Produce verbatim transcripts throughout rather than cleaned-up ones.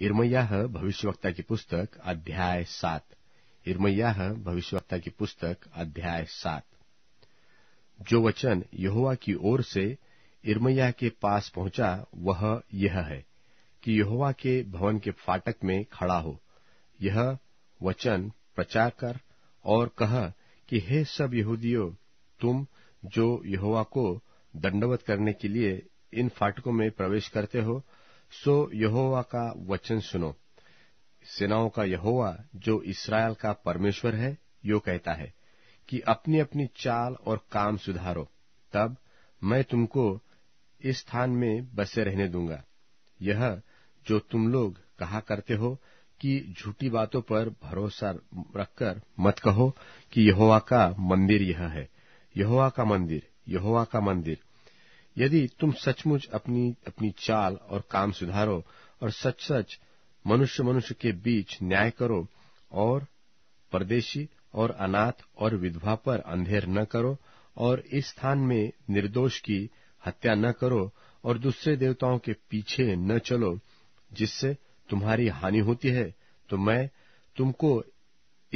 यिर्मयाह भविष्यवक्ता की पुस्तक अध्याय सात यिर्मयाह भविष्यवक्ता की पुस्तक अध्याय सात। जो वचन यहोवा की ओर से यिर्मयाह के पास पहुंचा वह यह है कि यहोवा के भवन के फाटक में खड़ा हो, यह वचन प्रचार कर और कह कि हे सब यहूदियों, तुम जो यहोवा को दंडवत करने के लिए इन फाटकों में प्रवेश करते हो, सो यहोवा का वचन सुनो। सेनाओं का यहोवा जो इस्राएल का परमेश्वर है, यो कहता है कि अपनी अपनी चाल और काम सुधारो, तब मैं तुमको इस स्थान में बसे रहने दूंगा। यह जो तुम लोग कहा करते हो कि झूठी बातों पर भरोसा रखकर मत कहो कि यहोवा का मंदिर यह है, यहोवा का मंदिर, यहोवा का मंदिर। यदि तुम सचमुच अपनी अपनी चाल और काम सुधारो और सच सच मनुष्य मनुष्य के बीच न्याय करो और परदेशी और अनाथ और विधवा पर अंधेर न करो और इस स्थान में निर्दोष की हत्या न करो और दूसरे देवताओं के पीछे न चलो जिससे तुम्हारी हानि होती है, तो मैं तुमको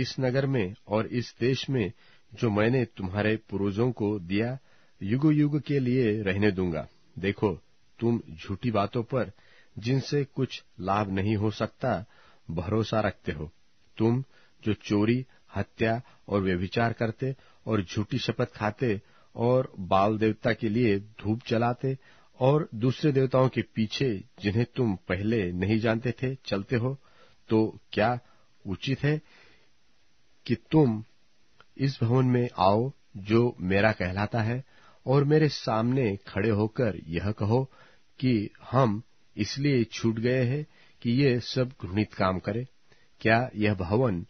इस नगर में और इस देश में जो मैंने तुम्हारे पूर्वजों को दिया युग युग के लिए रहने दूंगा। देखो, तुम झूठी बातों पर जिनसे कुछ लाभ नहीं हो सकता भरोसा रखते हो, तुम जो चोरी, हत्या और व्यभिचार करते और झूठी शपथ खाते और बाल देवता के लिए धूप जलाते और दूसरे देवताओं के पीछे जिन्हें तुम पहले नहीं जानते थे चलते हो, तो क्या उचित है कि तुम इस भवन में आओ जो मेरा कहलाता है और मेरे सामने खड़े होकर यह कहो कि हम इसलिए छूट गए हैं कि ये सब घृणित काम करें? क्या यह भवन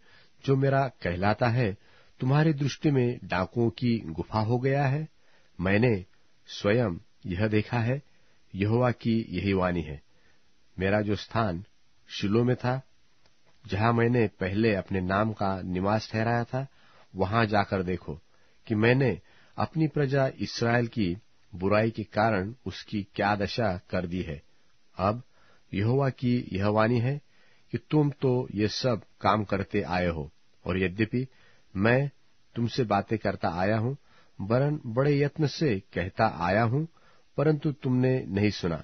जो मेरा कहलाता है तुम्हारी दृष्टि में डाकुओं की गुफा हो गया है? मैंने स्वयं यह देखा है, यहोवा की यही वाणी है। मेरा जो स्थान शिलो में था, जहां मैंने पहले अपने नाम का निवास ठहराया था, वहां जाकर देखो कि मैंने अपनी प्रजा इस्राएल की बुराई के कारण उसकी क्या दशा कर दी है। अब यहोवा की यह वाणी है कि तुम तो ये सब काम करते आए हो, और यद्यपि मैं तुमसे बातें करता आया हूं, वरन बड़े यत्न से कहता आया हूं, परंतु तुमने नहीं सुना,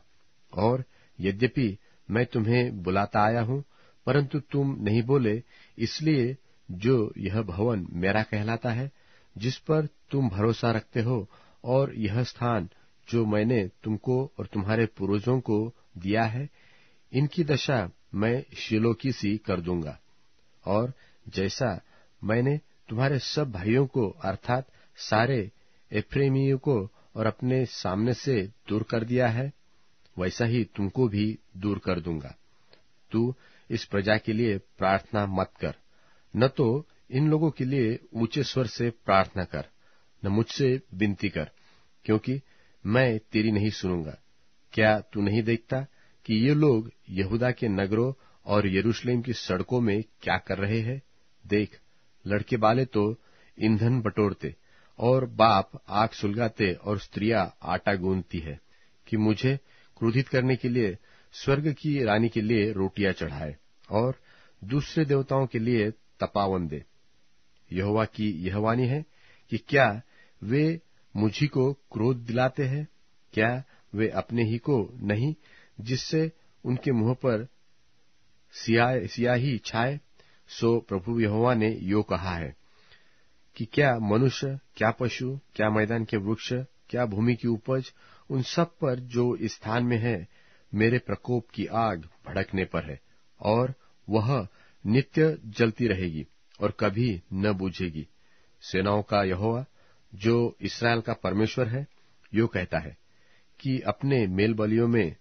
और यद्यपि मैं तुम्हें बुलाता आया हूं, परंतु तुम नहीं बोले। इसलिए जो यह भवन मेरा कहलाता है, जिस पर तुम भरोसा रखते हो, और यह स्थान जो मैंने तुमको और तुम्हारे पूर्वजों को दिया है, इनकी दशा मैं शिलो की सी कर दूंगा। और जैसा मैंने तुम्हारे सब भाइयों को अर्थात सारे एफ्रेमियों को और अपने सामने से दूर कर दिया है, वैसा ही तुमको भी दूर कर दूंगा। तू इस प्रजा के लिए प्रार्थना मत कर, न तो इन लोगों के लिए ऊंचे स्वर से प्रार्थना कर, न मुझसे विनती कर, क्योंकि मैं तेरी नहीं सुनूंगा। क्या तू नहीं देखता कि ये लोग यहूदा के नगरों और यरूशलेम की सड़कों में क्या कर रहे हैं? देख, लड़के बाले तो ईंधन बटोरते और बाप आग सुलगाते और स्त्रियां आटा गूंथती है कि मुझे क्रोधित करने के लिए स्वर्ग की रानी के लिए रोटियां चढ़ाए और दूसरे देवताओं के लिए तपावन दे। यहोवा की यह वाणी है कि क्या वे मुझी को क्रोध दिलाते हैं? क्या वे अपने ही को नहीं, जिससे उनके मुंह पर सियाही छाए? सो प्रभु यहोवा ने यो कहा है कि क्या मनुष्य, क्या पशु, क्या मैदान के वृक्ष, क्या भूमि की उपज, उन सब पर जो इस स्थान में है मेरे प्रकोप की आग भड़कने पर है, और वह नित्य जलती रहेगी और कभी न बुझेगी। सेनाओं का यहोवा जो इस्राएल का परमेश्वर है, यो कहता है कि अपने मेल बलियों में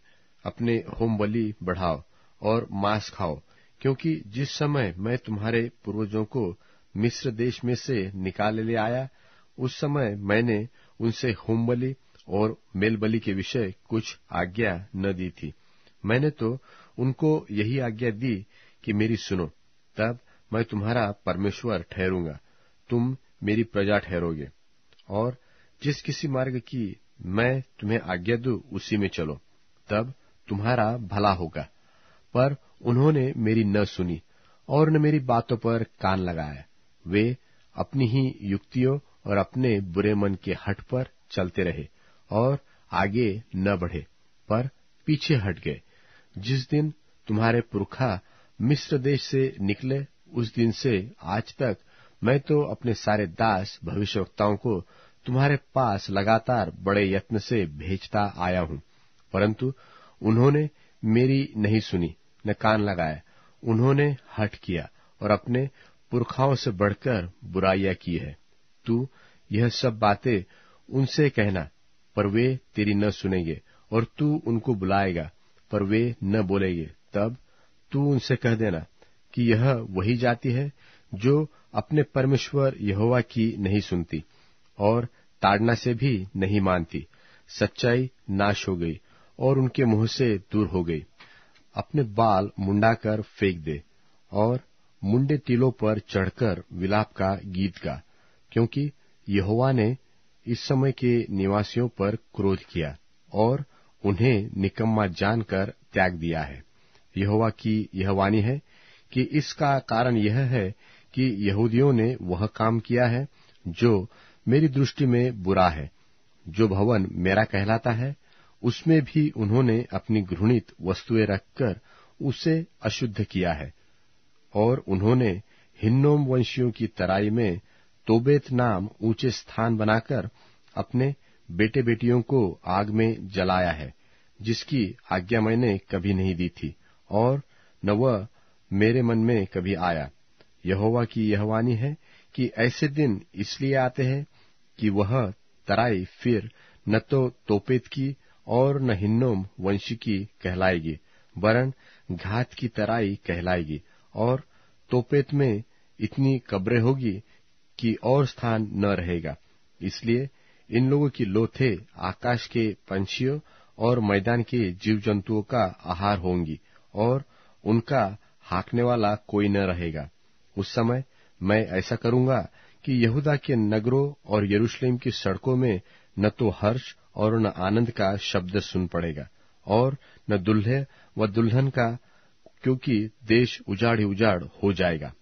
अपने होम बलि बढ़ाओ और मांस खाओ, क्योंकि जिस समय मैं तुम्हारे पूर्वजों को मिस्र देश में से निकाल ले आया, उस समय मैंने उनसे होम बलि और मेल बलि के विषय कुछ आज्ञा न दी थी। मैंने तो उनको यही आज्ञा दी कि मेरी सुनो, तब मैं तुम्हारा परमेश्वर ठहरूंगा, तुम मेरी प्रजा ठहरोगे, और जिस किसी मार्ग की मैं तुम्हें आज्ञा दूं उसी में चलो, तब तुम्हारा भला होगा। पर उन्होंने मेरी न सुनी और न मेरी बातों पर कान लगाया। वे अपनी ही युक्तियों और अपने बुरे मन के हठ पर चलते रहे और आगे न बढ़े, पर पीछे हट गए। जिस दिन तुम्हारे पुरखा मिस्र देश से निकले उस दिन से आज तक मैं तो अपने सारे दास भविष्यवक्ताओं को तुम्हारे पास लगातार बड़े यत्न से भेजता आया हूं, परंतु उन्होंने मेरी नहीं सुनी न कान लगाया। उन्होंने हठ किया और अपने पुरखाओं से बढ़कर बुराइयां की है। तू यह सब बातें उनसे कहना, पर वे तेरी न सुनेंगे, और तू उनको बुलाएगा पर वे न बोलेंगे। तब तू उनसे कह देना कि यह वही जाति है जो अपने परमेश्वर यहोवा की नहीं सुनती और ताड़ना से भी नहीं मानती। सच्चाई नाश हो गई और उनके मुंह से दूर हो गई। अपने बाल मुंडा कर फेंक दे और मुंडे तिलों पर चढ़कर विलाप का गीत गा, क्योंकि यहोवा ने इस समय के निवासियों पर क्रोध किया और उन्हें निकम्मा जानकर त्याग दिया है। यहोवा की यह वाणी है कि इसका कारण यह है कि यहूदियों ने वह काम किया है जो मेरी दृष्टि में बुरा है। जो भवन मेरा कहलाता है उसमें भी उन्होंने अपनी घृणित वस्तुएं रखकर उसे अशुद्ध किया है, और उन्होंने हिन्नोम वंशियों की तराई में तोबेत नाम ऊंचे स्थान बनाकर अपने बेटे बेटियों को आग में जलाया है, जिसकी आज्ञा मैंने कभी नहीं दी थी और न वह मेरे मन में कभी आया। यहोवा की यह वाणी है कि ऐसे दिन इसलिए आते हैं कि वह तराई फिर न तो तोपेत की और न हिन्नोम वंशी की कहलाएगी, वरन घात की तराई कहलाएगी, और तोपेत में इतनी कब्रें होगी कि और स्थान न रहेगा। इसलिए इन लोगों की लोथे आकाश के पंछियों और मैदान के जीव जंतुओं का आहार होंगी और उनका हाँकने वाला कोई न रहेगा। उस समय मैं ऐसा करूंगा कि यहूदा के नगरों और यरूशलेम की सड़कों में न तो हर्ष और न आनंद का शब्द सुन पड़ेगा और न दुल्हे व दुल्हन का, क्योंकि देश उजाड़ ही उजाड़ हो जाएगा।